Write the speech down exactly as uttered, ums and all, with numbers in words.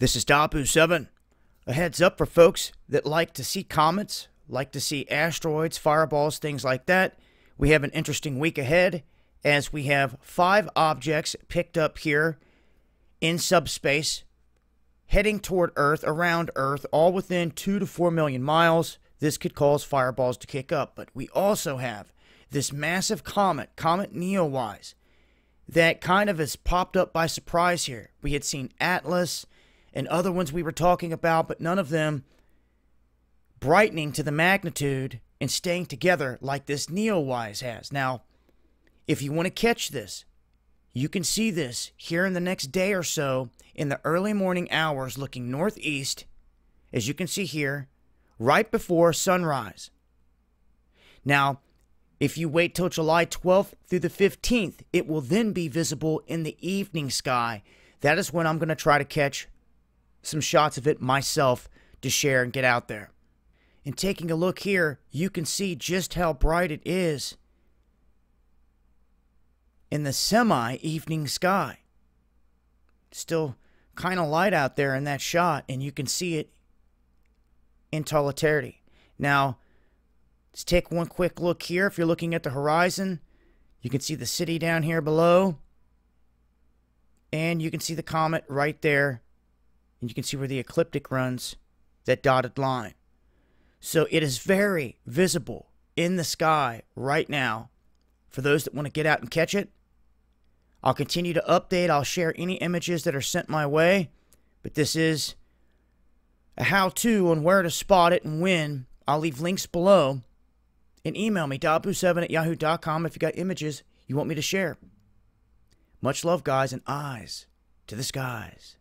This is DAHBOO seven. A heads up for folks that like to see comets, like to see asteroids, fireballs, things like that. We have an interesting week ahead as we have five objects picked up here in subspace, heading toward Earth, around Earth, all within two to four million miles. This could cause fireballs to kick up. But we also have this massive comet, Comet Neowise, that kind of has popped up by surprise here. We had seen Atlas and other ones we were talking about, but none of them brightening to the magnitude and staying together like this NEOWISE has. Now, if you want to catch this, you can see this here in the next day or so in the early morning hours looking northeast, as you can see here, right before sunrise. Now, if you wait till July twelfth through the fifteenth, it will then be visible in the evening sky. That is when I'm going to try to catch some shots of it myself to share and get out there. And taking a look here, you can see just how bright it is in the semi-evening sky. Still kind of light out there in that shot, and you can see it in totality. Now, let's take one quick look here. If you're looking at the horizon, you can see the city down here below. And you can see the comet right there. And you can see where the ecliptic runs, that dotted line. So it is very visible in the sky right now. For those that want to get out and catch it, I'll continue to update. I'll share any images that are sent my way. But this is a how-to on where to spot it and when. I'll leave links below. And email me, dahboo seven at yahoo dot com, if you got images you want me to share. Much love, guys, and eyes to the skies.